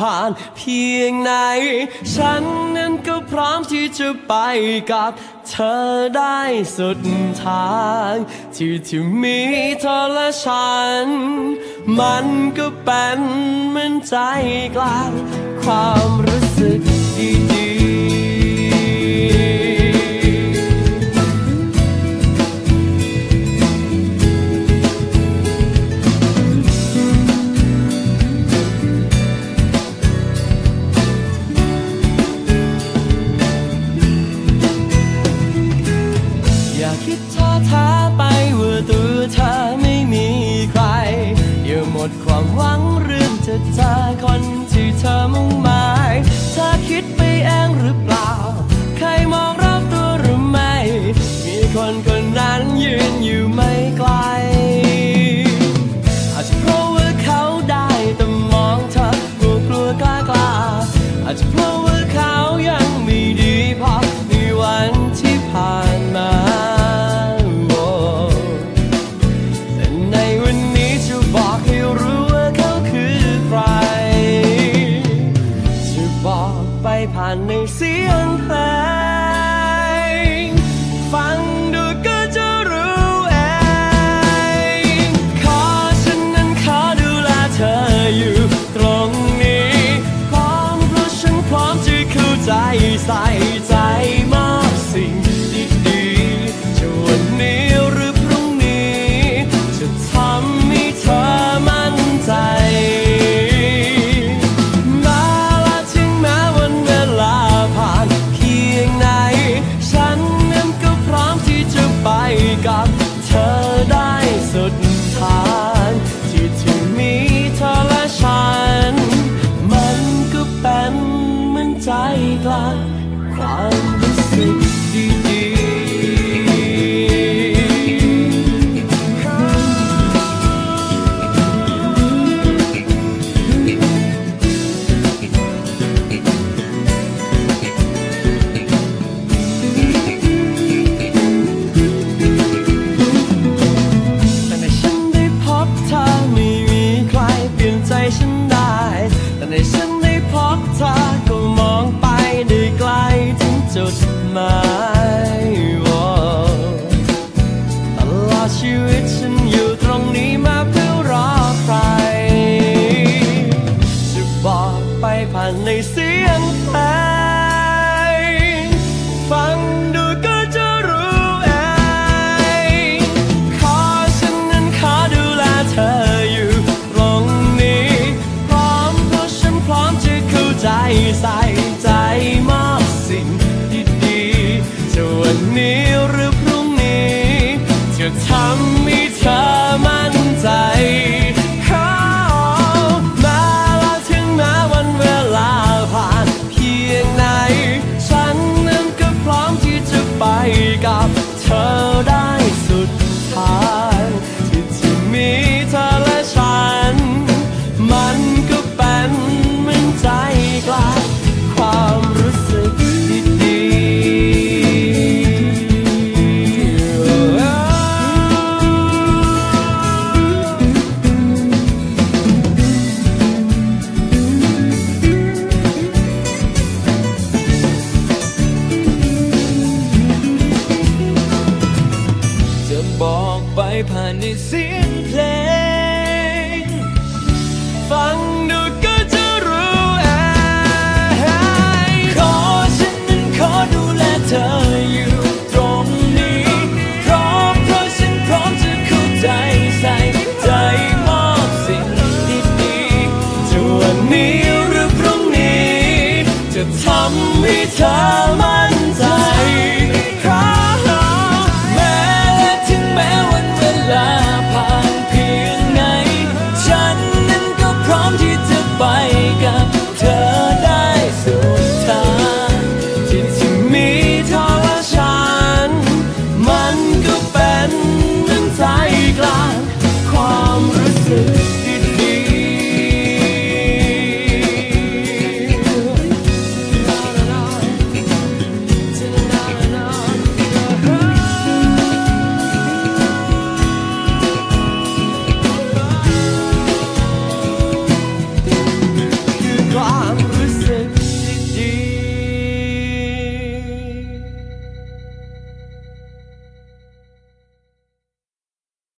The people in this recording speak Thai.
ผ่านเพียงไหนฉันนั้นก็พร้อมที่จะไปกับเธอได้สุดทางที่มีเธอและฉันมันก็เป็นเหมือนใจกลางความรู้สึกดีความหวังเรื่องจะเจอคนที่เธอมุ่งหมายเธอคิดไปเองหรือเปล่าใครมองรอบตัวหรือไม่มีคนคนนั้นยืนอยู่ไม่ไกลอาจจะเพราะว่าเขาได้แต่มองเธอกลัวกล้ากล้าอาจจะเพราะว่าเขายังไม่ดีพอในวันที่ผ่านมาผ่านในเสียงเพลงฟังดูก็จะรู้เองขอฉันนั้นขอดูแลเธออยู่ตรงนี้พร้อมเพราะฉันพร้อมจะเข้าใจใส่ใจมากสิ่งดีๆจะวันนี้หรือพรุ่งนี้จะทำให้เธอมั่นใจกับเธอได้สุดทางที่มีเธอและฉันมันก็เป็นเหมือนใจกลางความรู้สึกดีจุดหมายตลอดชีวิตฉันอยู่ตรงนี้มาเพื่อรอใครจะบอกไปผ่านในเสียงเพลงฟังดูก็จะรู้เองขอฉันนั้นขอดูแลเธออยู่ตรงนี้พร้อมเพราะฉันพร้อมจะเข้าใจใส่ใจมากวันนี้หรือพรุ่งนี้จะทำให้เธอมั่นใจมาแล้วถึงแม้วันเวลาผ่านเพียงไหนฉันนั้นก็พร้อมที่จะไปกับเธอได้สุดทางที่มีเธอและฉันมันก็เป็นเหมือนใจกลางความรู้สึกผ่านในเสียงเพลงฟังดูก็จะรู้เองขอฉันนั้นขอดูแลเธออยู่ตรงนี้พร้อมเพราะฉันพร้อมจะเข้าใจใส่ใจมอบสิ่งดีๆจะวันนี้หรือพรุ่งนี้จะทำให้เธอ